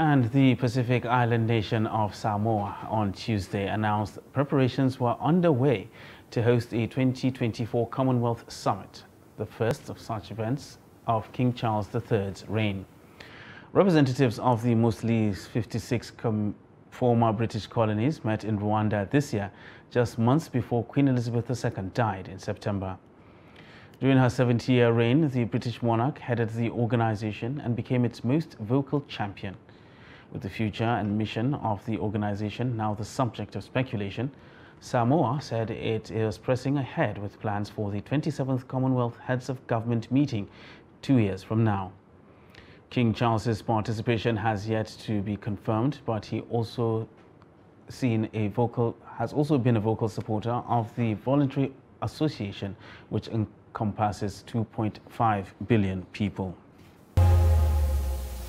And the Pacific Island nation of Samoa on Tuesday announced preparations were underway to host a 2024 Commonwealth Summit, the first of such events of King Charles III's reign. Representatives of the mostly 56 former British colonies met in Rwanda this year, just months before Queen Elizabeth II died in September. During her 70-year reign, the British monarch headed the organization and became its most vocal champion. With the future and mission of the organization now the subject of speculation, Samoa said it is pressing ahead with plans for the 27th Commonwealth Heads of Government meeting 2 years from now. King Charles's participation has yet to be confirmed, but he has also been a vocal supporter of the voluntary association, which encompasses 2.5 billion people.